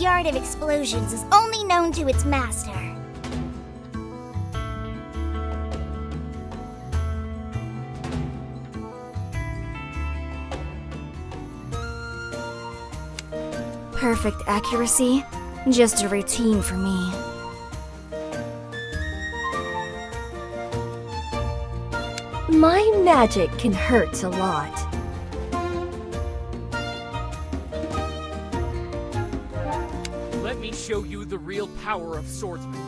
yard of explosions is only known to its master. Perfect accuracy, just a routine for me. My magic can hurt a lot. Let me show you the real power of swordsmen.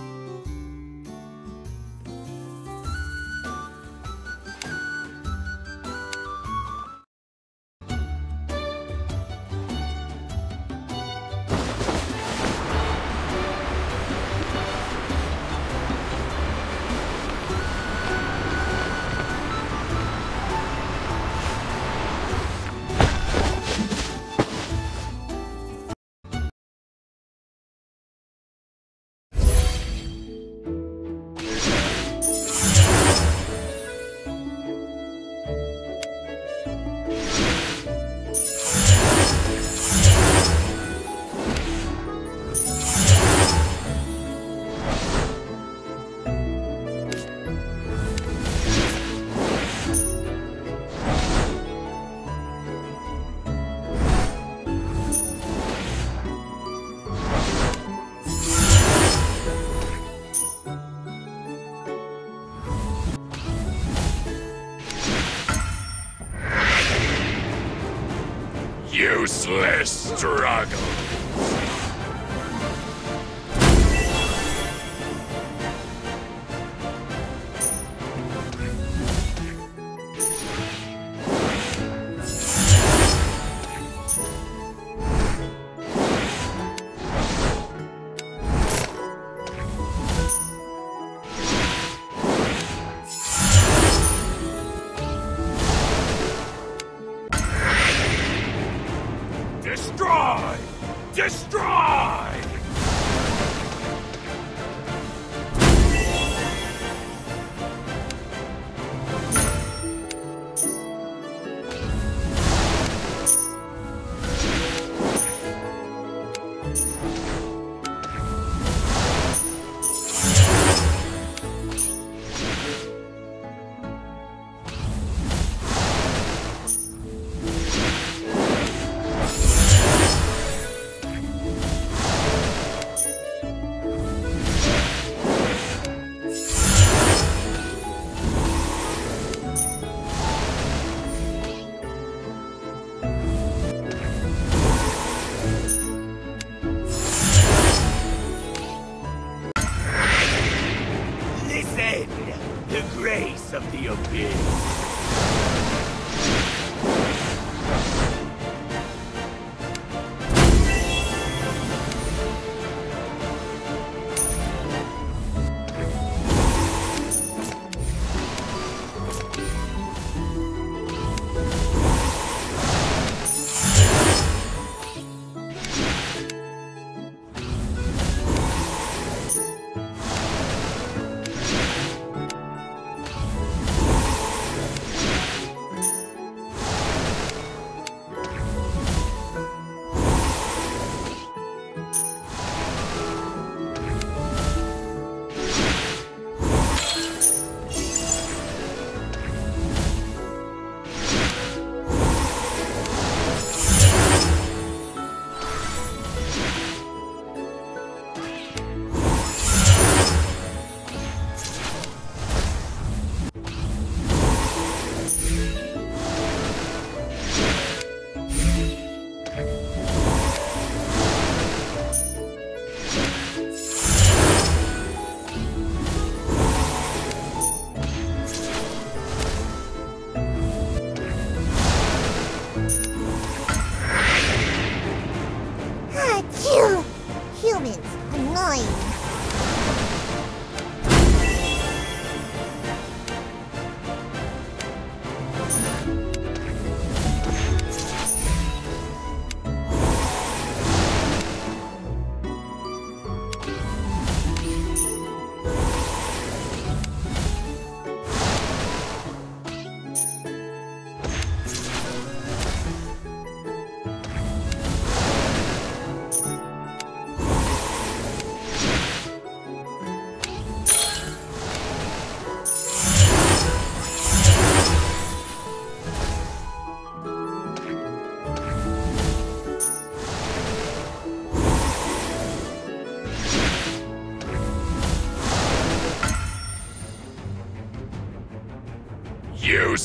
Useless struggle.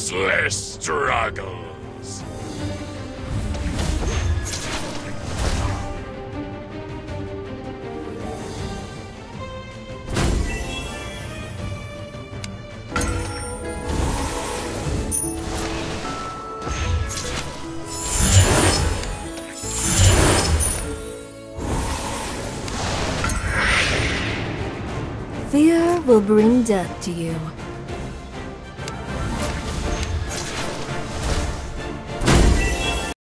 ceaseless struggles. Fear will bring death to you.